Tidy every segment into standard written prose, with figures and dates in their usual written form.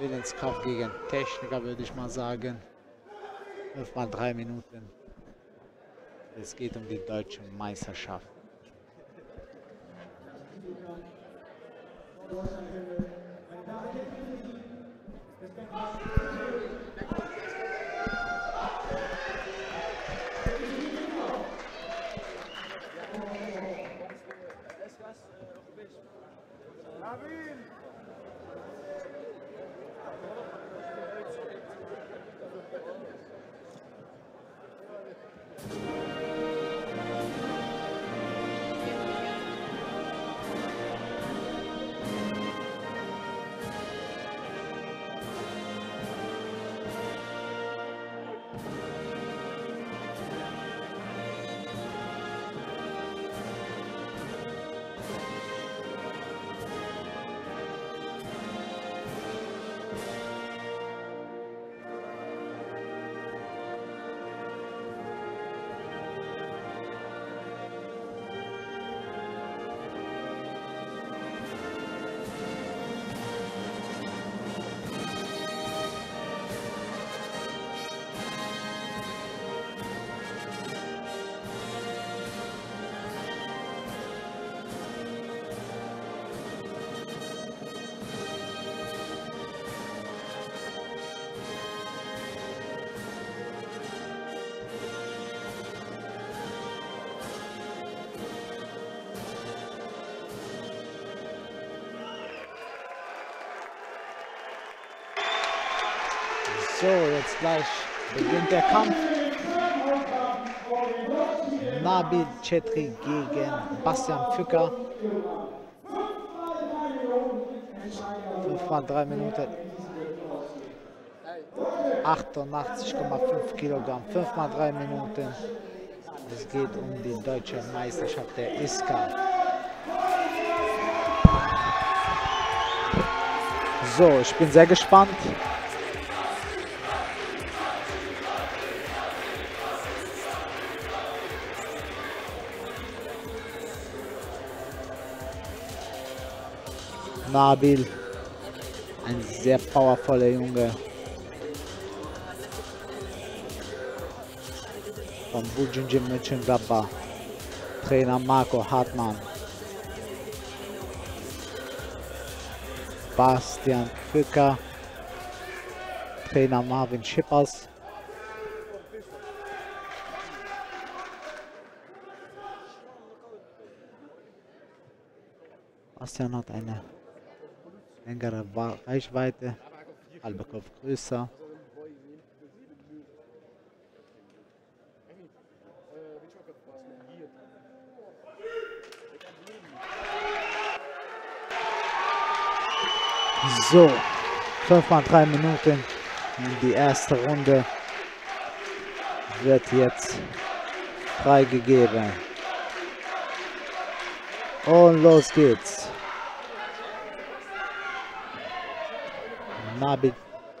Willenskampf gegen Techniker, würde ich mal sagen. 5 mal 3 Minuten. Es geht um die deutsche Meisterschaft. So, jetzt gleich beginnt der Kampf. Nabil Chetri gegen Bastian Fücker. 5 mal 3 Minuten. 88,5 Kilogramm. 5 mal 3 Minuten. Es geht um die deutsche Meisterschaft der ISKA. So, ich bin sehr gespannt. Nabil, ein sehr powervoller Junge von Bujin Jim Mönchengladbach, Trainer Marco Hartmann. Bastian Fücker, Trainer Marvin Schippers. Bastian hat eine längere Reichweite, halber Kopf größer. So, 5 mal 3 Minuten. Die erste Runde wird jetzt freigegeben. Und los geht's.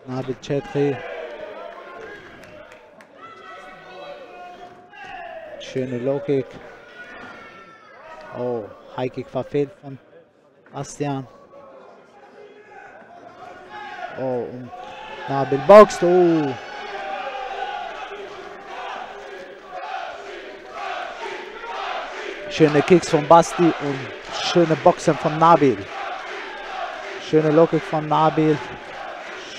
Nabil Chetri. Schöne Low Kick. Oh, High Kick verfehlt von Bastian. Oh, und Nabil boxt. Oh. Schöne Kicks von Basti und schöne Boxen von Nabil. Schöne Low Kick von Nabil.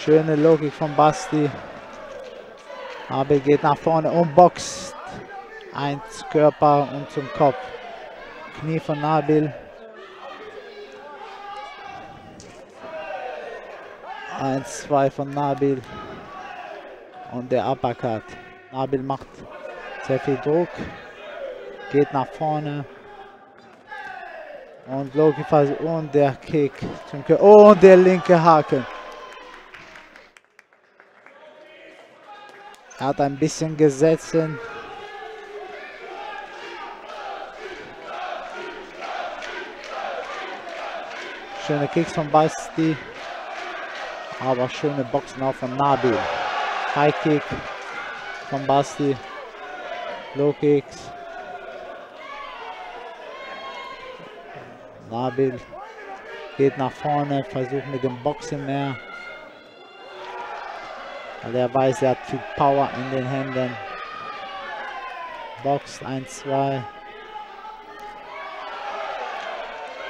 Schöne Logik von Basti. Nabil geht nach vorne und boxt. Eins Körper und zum Kopf. Knie von Nabil. Eins, zwei von Nabil. Und der Uppercut. Nabil macht sehr viel Druck. Geht nach vorne. Und Logik und der Kick zum Körper. Und der linke Haken. Er hat ein bisschen gesetzt. Schöne Kicks von Basti. Aber schöne Boxen auch von Nabil. High Kick von Basti. Low Kicks. Nabil geht nach vorne, versucht mit dem Boxen mehr. weil er weiß, er hat viel Power in den Händen. Boxt 1-2.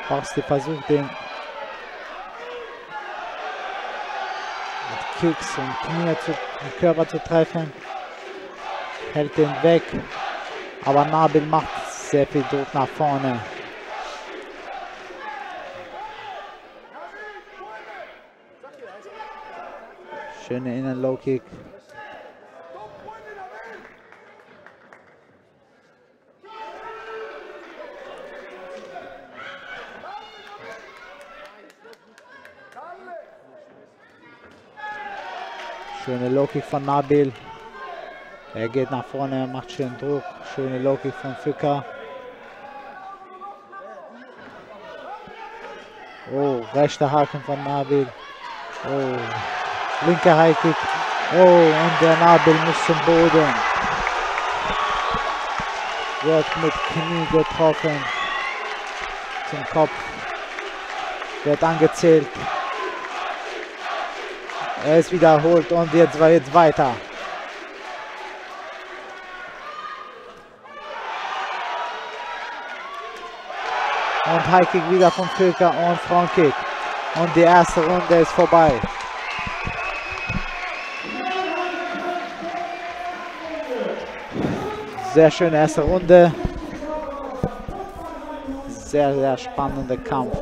Basti versucht den Kicks und Knie zu den Körper zu treffen. Hält den weg. Aber Nabil macht sehr viel Druck nach vorne. Schöne Innen-Low-Kick. Schöne Low-Kick von Nabil. Er geht nach vorne, macht schön Druck. Schöne Low-Kick von Fücker. Oh, rechter Haken von Nabil. Oh. Linker High-Kick. Oh, und der Nabil muss zum Boden. Wird mit Knie getroffen. Zum Kopf. Wird angezählt. Er ist wiederholt und jetzt war jetzt weiter. Und High-Kick wieder von Fücker und Front-Kick. Und die erste Runde ist vorbei. Sehr schöne erste Runde. Sehr, sehr spannender Kampf.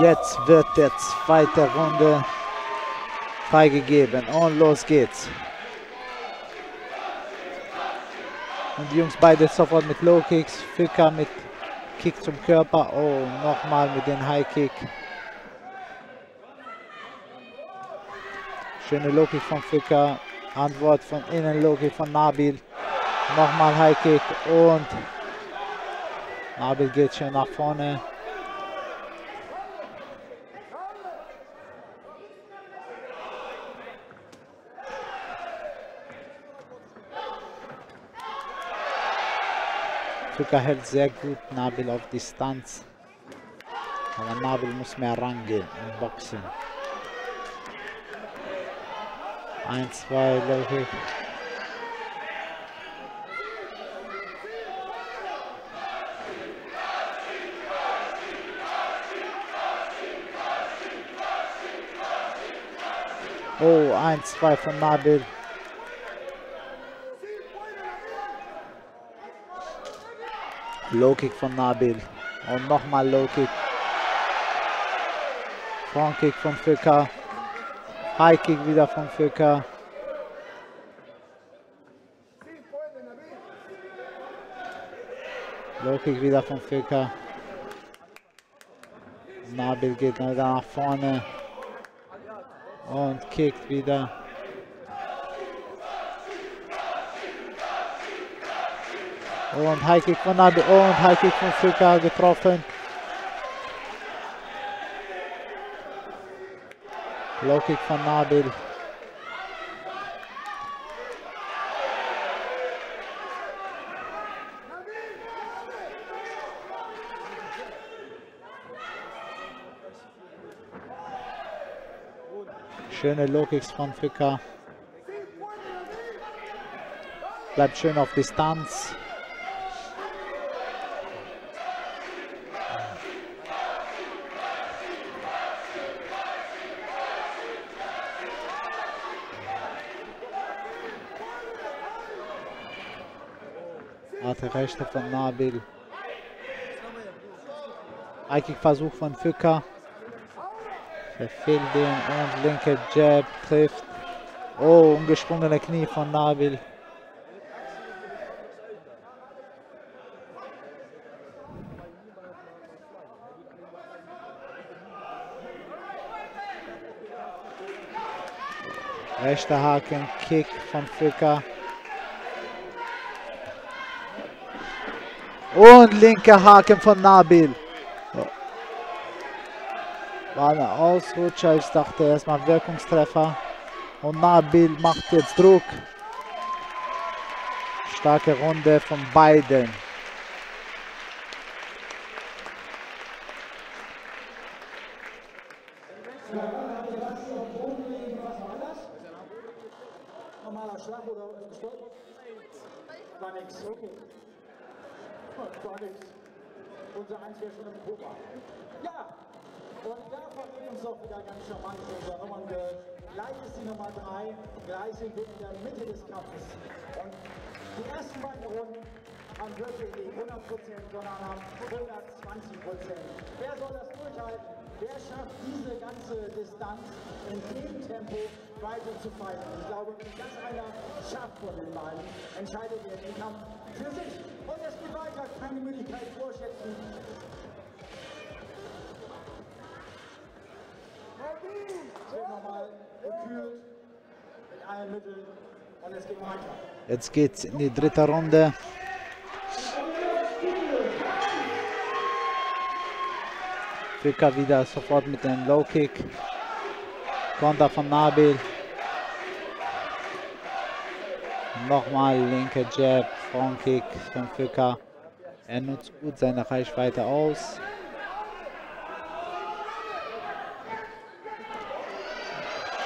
Jetzt wird der zweite Runde freigegeben und los geht's. Und die Jungs beide sofort mit Low Kicks. Fücker mit Kick zum Körper. Oh, nochmal mit dem High Kick. Schöne Low Kick von Fücker. Antwort von innen, Low Kick von Nabil. Nochmal High Kick und Nabil geht schön nach vorne. Fücker hält sehr gut Nabil auf Distanz, aber Nabil muss mehr rangehen im Boxen. 1-2 Low-Kick. Oh, 1-2 von Nabil. Low Kick von Nabil und nochmal Low Kick. Front Kick von Fücker. High Kick wieder von Fücker. Low Kick wieder von Fücker. Nabil geht wieder nach vorne und kickt wieder. Und High Kick von Nabil und High Kick von Fücker getroffen. Low Kick von Nabil. Schöne Low Kicks von Fücker. Bleibt schön auf Distanz. Rechte von Nabil. High-Kick-Versuch von Fücker. Verfehlt den und linke Jab trifft. Oh, umgesprungene Knie von Nabil. Rechter Haken, Kick von Fücker. Und linker Haken von Nabil. War ein Ausrutscher, ich dachte erstmal Wirkungstreffer. Und Nabil macht jetzt Druck. Starke Runde von beiden. Entscheidet er den Kampf für sich und es geht weiter, keine Möglichkeit vorschätzen. Es wird nochmal gekühlt mit allen Mitteln und es geht weiter. Jetzt geht's in die dritte Runde. Fücker wieder sofort mit dem Low Kick. Konter von Nabil. Nochmal linke Jab, Frontkick von Fücker. Er nutzt gut seine Reichweite aus.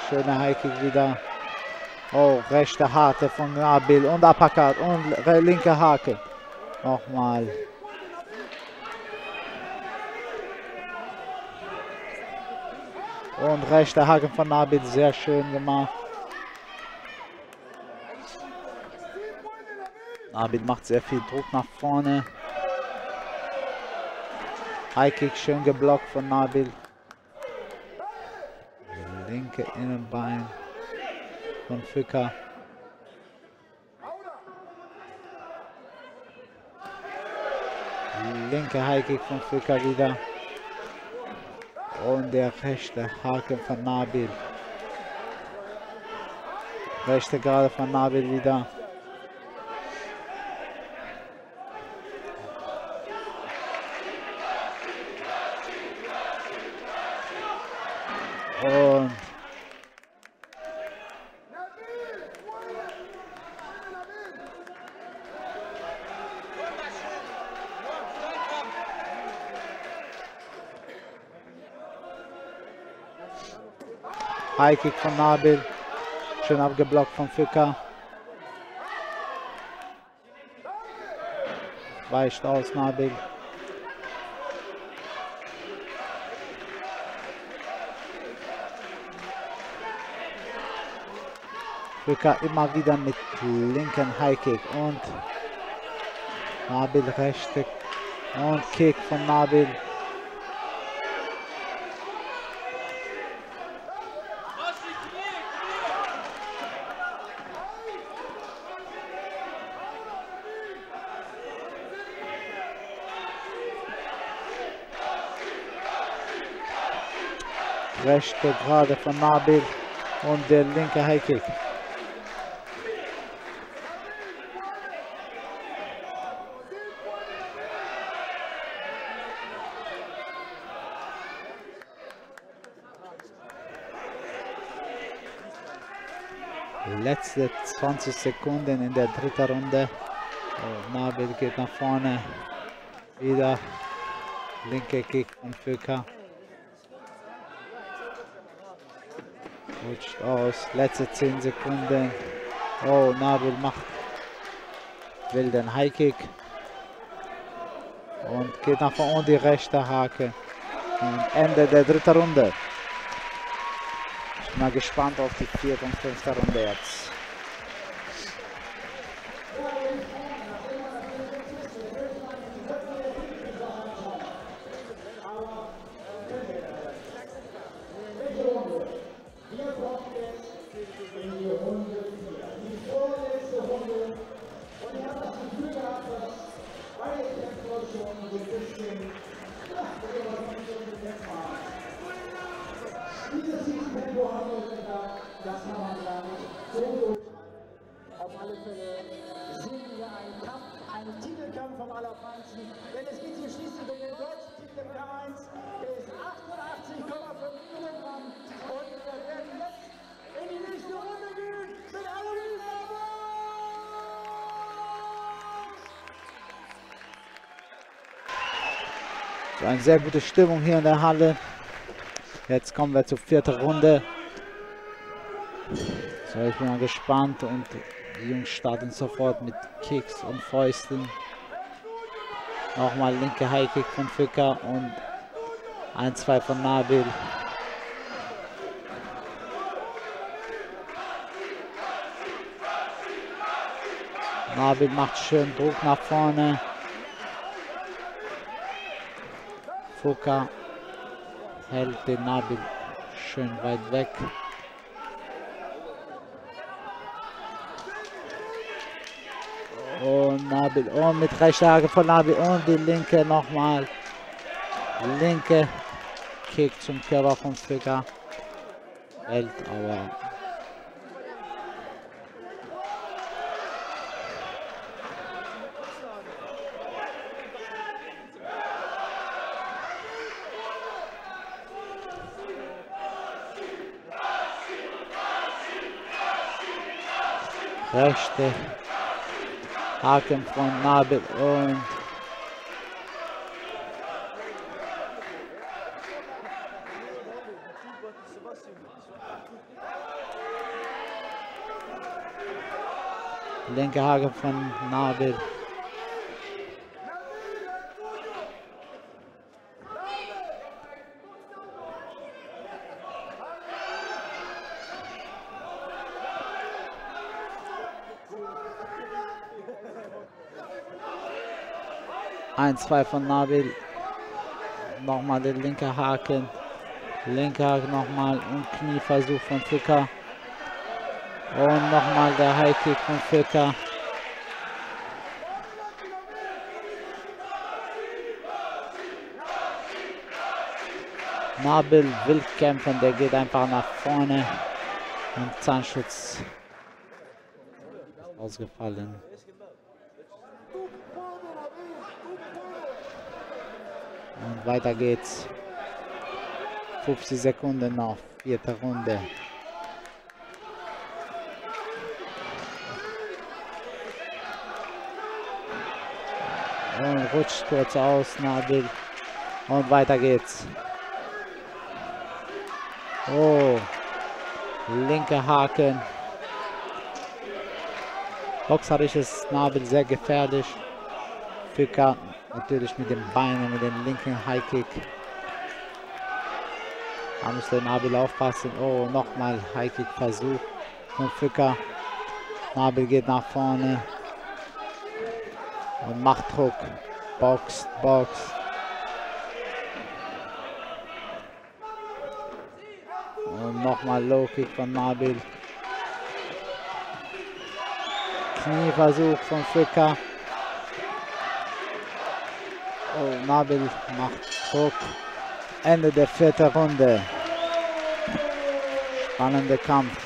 Schöner Highkick wieder. Oh, rechte Harte von Nabil und Uppercut und linke Hake. Nochmal. Und rechte Hake von Nabil, sehr schön gemacht. Nabil macht sehr viel Druck nach vorne. High Kick schön geblockt von Nabil. Linke Innenbein von Fücker. Linke High Kick von Fücker wieder. Und der rechte Haken von Nabil. Rechte Gerade von Nabil wieder. High Kick von Nabil, schön abgeblockt von Fücker. Weicht aus Nabil. Fücker immer wieder mit linken High Kick und Nabil rechte und Kick von Nabil. Rechte Gerade von Nabil und der linke High Kick. Letzte 20 Sekunden in der dritten Runde. Und Nabil geht nach vorne. Wieder linke Kick und Fücker. Rutscht aus, letzte 10 Sekunden. Oh, Nabil macht, will den High Kick und geht nach vorne und die rechte Hake. Und Ende der dritten Runde. Ich bin mal gespannt auf die vierte und fünfte Runde jetzt. Auf alle Fälle sehen wir einen Kampf, einen Titelkampf vom Allerfeinsten, denn es geht hier schließlich um den deutschen Titel K1, der ist 88,5 Kilogramm und wir werden jetzt in die nächste Runde gehen mit Nabil Rabaibi. So, eine sehr gute Stimmung hier in der Halle. Jetzt kommen wir zur vierten Runde. So, ich bin mal gespannt und die Jungs starten sofort mit Kicks und Fäusten. Nochmal linke High Kick von Fücker und 1-2 von Nabil. Nabil macht schön Druck nach vorne. Fücker hält den Nabil schön weit weg. Und Nabil und mit Rechtshake von Nabil und die linke nochmal. Linke Kick zum Körper von Fücker. Hält aber. Rechte Haken von Nabil und linke Haken von Nabil. Ein, zwei von Nabil, nochmal der linke Haken nochmal und Knieversuch von Fücker und nochmal der High Kick von Fücker. Nabil will kämpfen, der geht einfach nach vorne und Zahnschutz ist ausgefallen. Und weiter geht's. 50 Sekunden noch, vierte Runde. Und rutscht kurz aus, Nabil. Und weiter geht's. Oh, linke Haken. Boxerisch ist Nabil sehr gefährlich. Fücker natürlich mit den Beinen, mit dem linken High Kick. Da muss der Nabil aufpassen. Oh, nochmal High Kick Versuch von Fücker. Nabil geht nach vorne und macht Druck. Boxt, boxt. Und nochmal Low Kick von Nabil. Knieversuch von Fücker. Oh, Nabil macht Druck. Ende der vierten Runde. Spannender Kampf.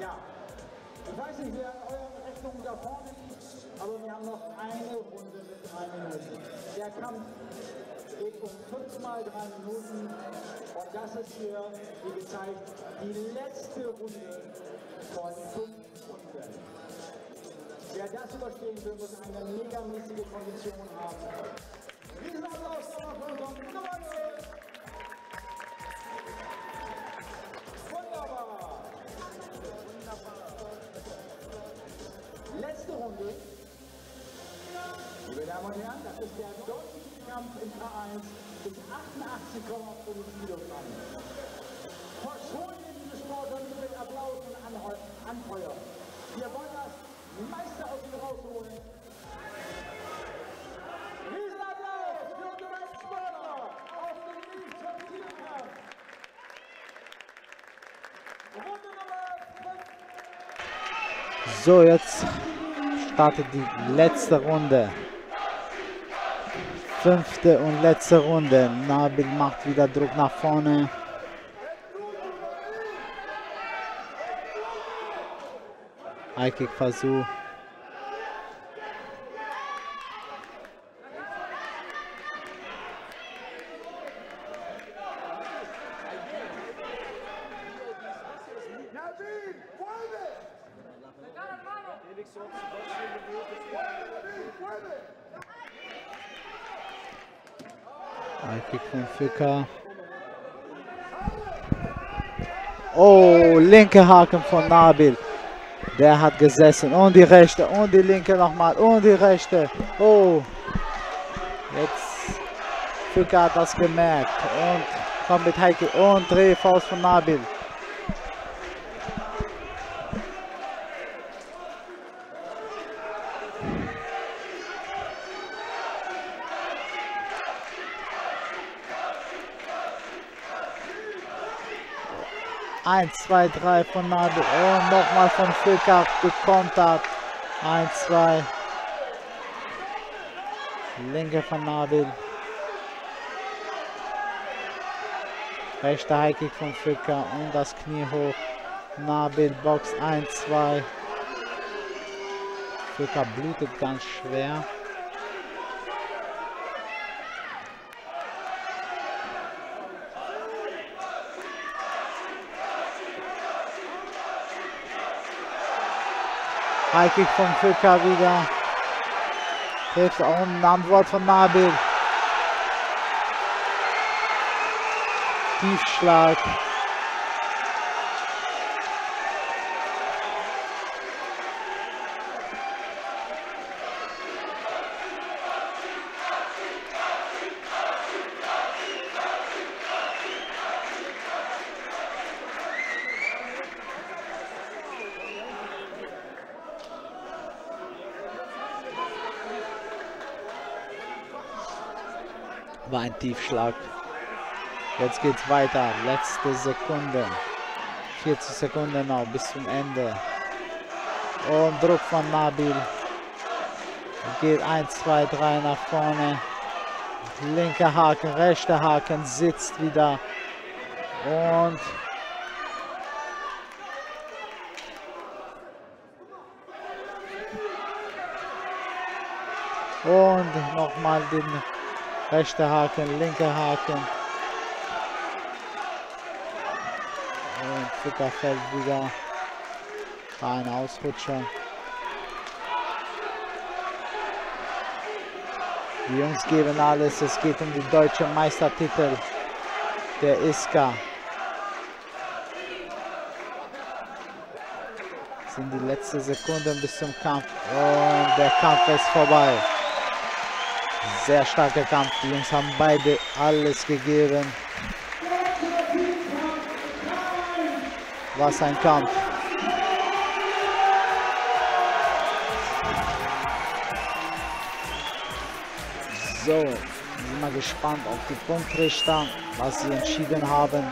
Ja, ich weiß nicht, wer eure Rechnung da vorne ist, aber wir haben noch eine Runde mit 3 Minuten. Der Kampf geht um 5 mal 3 Minuten. Und das ist hier, wie gezeigt, die letzte Runde von 5 Runden. Wer das überstehen will, muss eine megamäßige Kondition haben. Riesen Applaus von Nabil. Wunderbar. Letzte Runde. Liebe Damen und Herren, das ist der deutliche Kampf im K1 bis 88,5 Kilogramm. Verschonen wir diese Sportler mit Applaus und Anfeuer. Wir wollen das Meister aus ihm rausholen. Riesenapplaus für unseren Sportler aus dem Lichtschutz-Titelkampf. Runde Nummer 5. So, jetzt startet die letzte Runde. Fünfte und letzte Runde. Nabil macht wieder Druck nach vorne. High-Kick-Versuch. High-Kick von Fücker. Oh, linke Haken von Nabil. Der hat gesessen und die rechte und die linke nochmal und die rechte. Oh, jetzt Fücker hat das gemerkt und kommt mit Heike und Drehfaust von Nabil. Eins, zwei, drei von Nabil und nochmal von Fücker gekontert. 1, 2. Linke von Nabil. Rechter Highkick von Fücker und das Knie hoch. Nabil Box 1, 2. Fücker blutet ganz schwer. Highkick von Fücker wieder. Trifft auch ein Antwort von Nabil. Tiefschlag. War ein Tiefschlag. Jetzt geht's weiter. Letzte Sekunde. 40 Sekunden noch bis zum Ende. Und Druck von Nabil. Geht 1, 2, 3 nach vorne. Linker Haken, rechter Haken sitzt wieder. Und nochmal den rechter Haken, linker Haken. Und Fücker fällt wieder. War ein Ausrutscher. Die Jungs geben alles. Es geht um den deutschen Meistertitel der ISKA. Das sind die letzten Sekunden bis zum Kampf. Und der Kampf ist vorbei. Sehr starker Kampf, die Jungs haben beide alles gegeben. Was ein Kampf. So, sind wir gespannt auf die Punktrichter, was sie entschieden haben.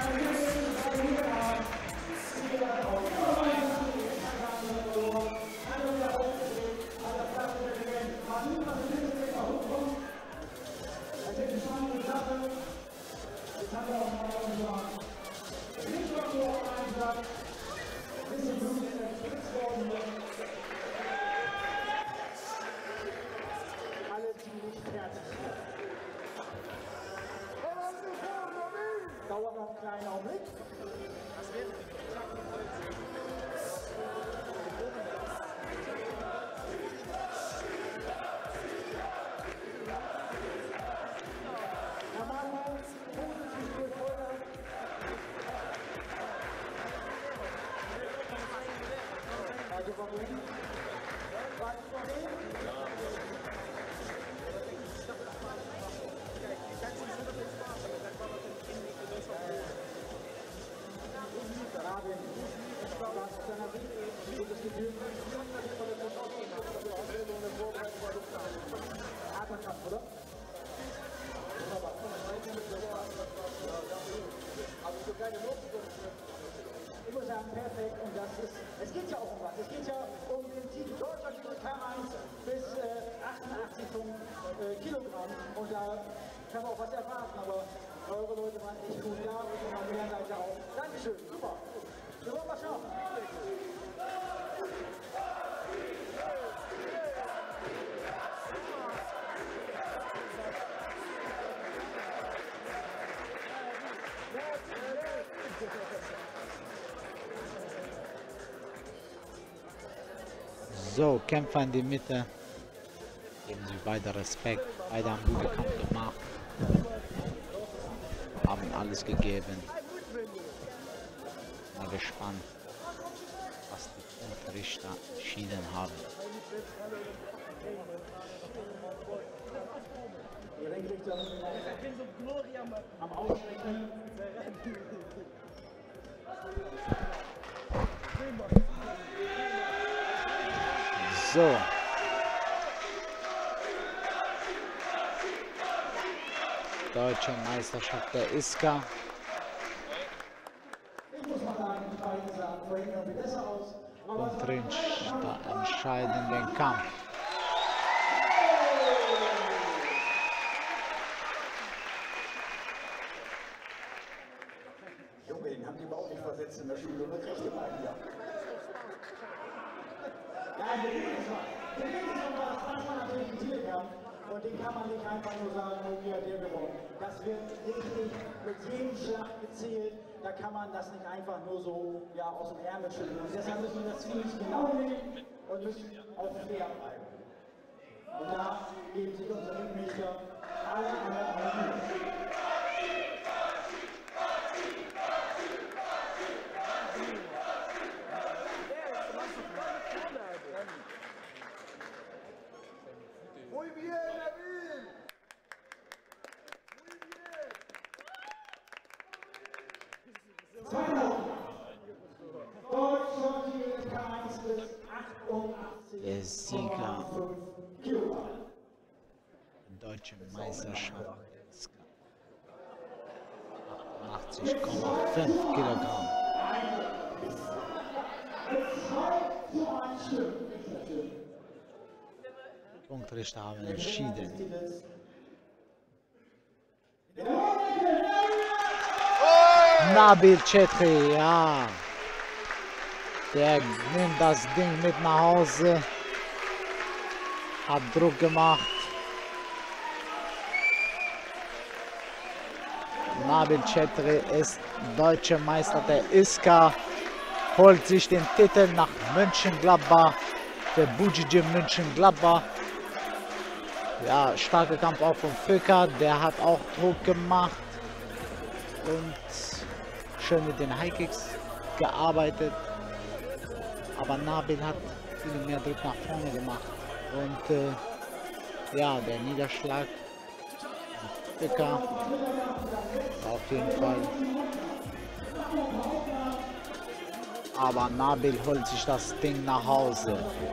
dann perfekt und das ist, es geht ja auch um was, es geht ja um den Titel Deutschland über K1 bis 88 Kilogramm und da kann man auch was erwarten, aber eure Leute waren echt gut da und haben mehr Leute auch. Dankeschön, super, wir wollen mal schauen. So, Kämpfer in die Mitte. Geben sie beide Respekt. Beide haben einen guten Kampf gemacht. Haben alles gegeben. Mal gespannt, was die Richter entschieden haben. So. Deutsche Meisterschaft der ISKA. Und drin entscheiden den Kampf. Junge, den haben die überhaupt nicht versetzt in der Schule, oder kriegt ihr mal hier? Ja, das war natürlich ein Titelkampf und den kann man nicht einfach nur sagen, wie hat der gewonnen. Das wird richtig mit jedem Schlag gezählt, da kann man das nicht einfach nur so ja, aus dem Ärmel schütteln. Und deshalb müssen wir das ziemlich genau nehmen und müssen auf fair bleiben. Und da geben sich unsere Mitmücher alle anderen Mühe. Der Sieger der deutschen Meisterschaft 88,5 Kilogramm. Die Punktrichter haben entschieden. Nabil Chetri, ja. Der nimmt das Ding mit nach Hause. Hat Druck gemacht. Nabil Chetri ist deutscher Meister der ISKA. Holt sich den Titel nach Mönchengladbach. Der Bujin Jim Mönchengladbach. Ja, starker Kampf auch von Fücker. Der hat auch Druck gemacht. Und schön mit den High-Kicks gearbeitet. Aber Nabil hat viel mehr Druck nach vorne gemacht. Und ja, der Niederschlag Fücker auf jeden Fall. Aber Nabil holt sich das Ding nach Hause.